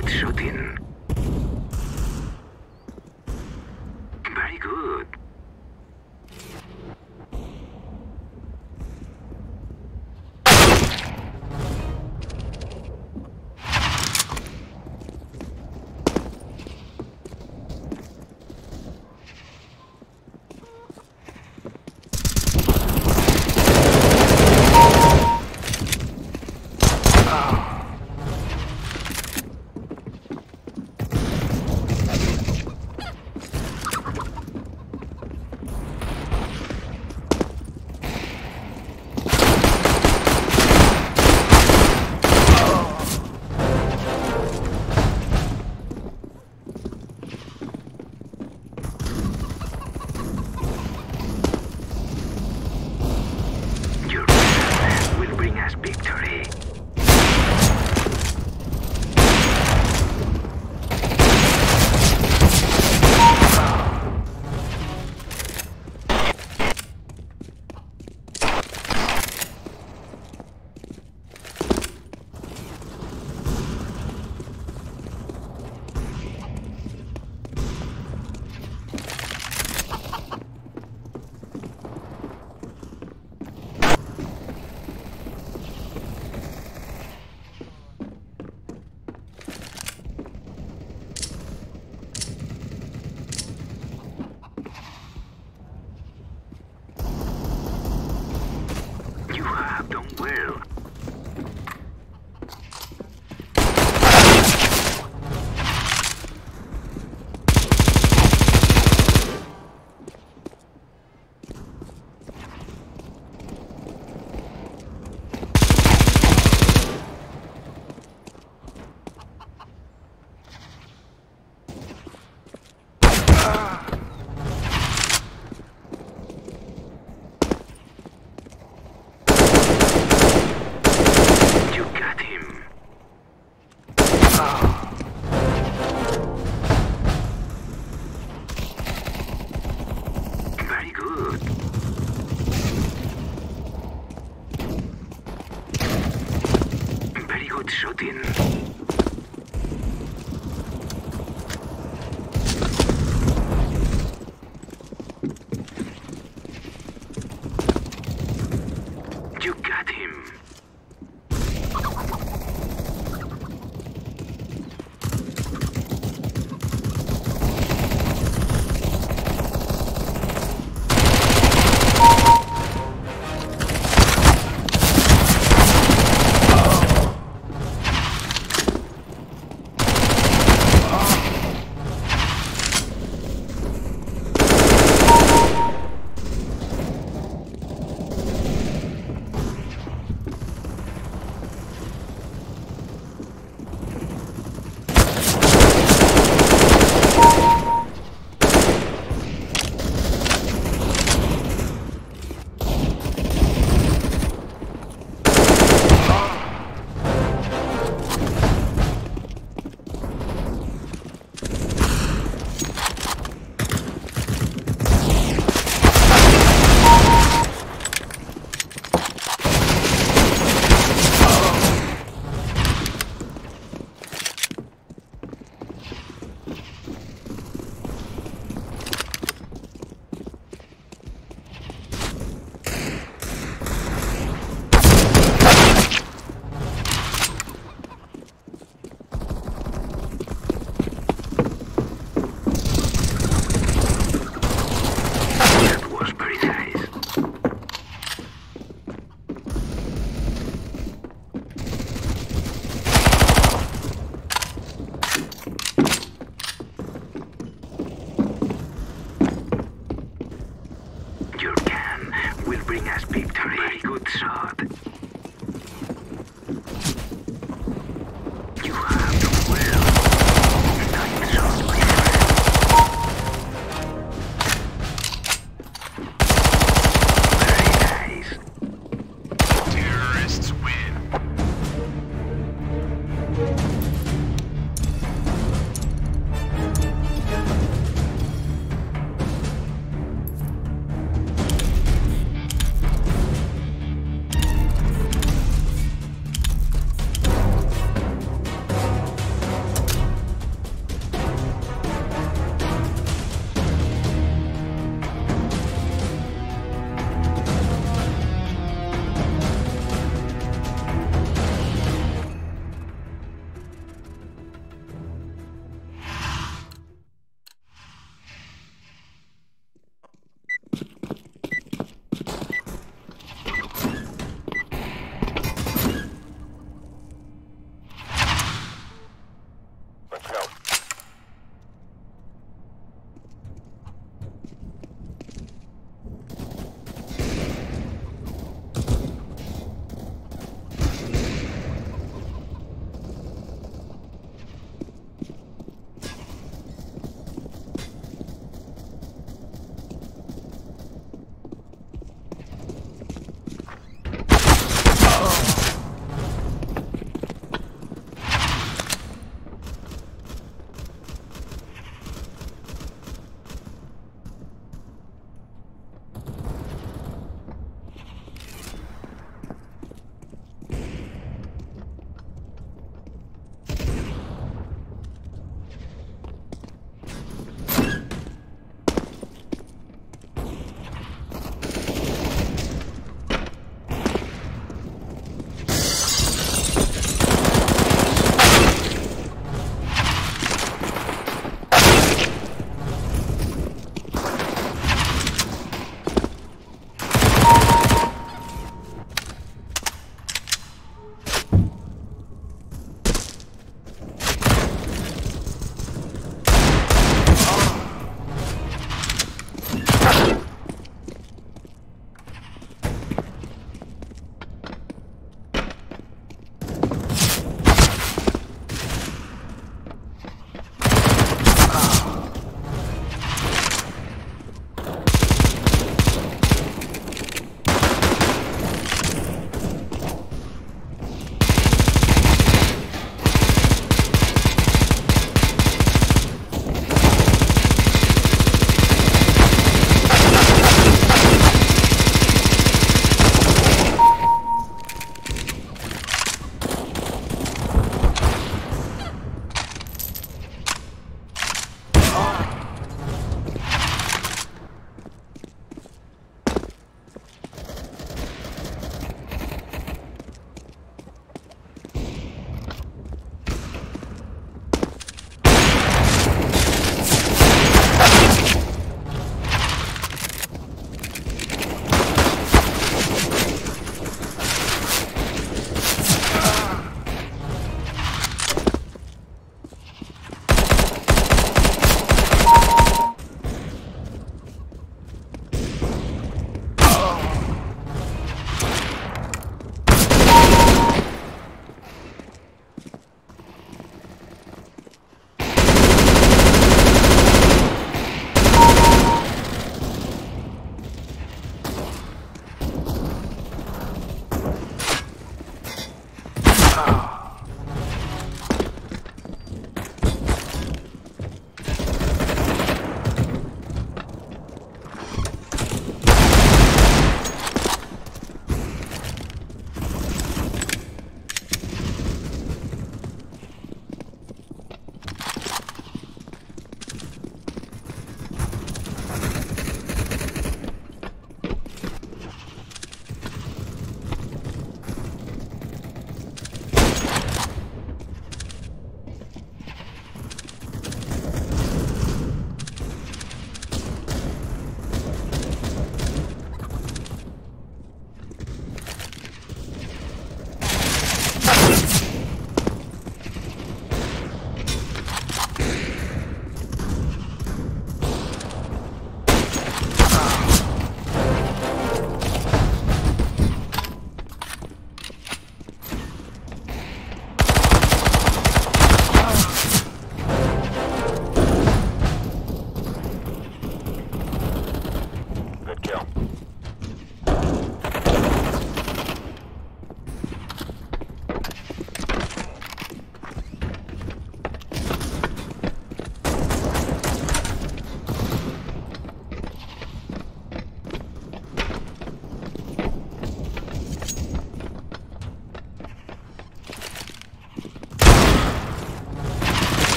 Good shooting. Very good. Bring us victory. Very good shot.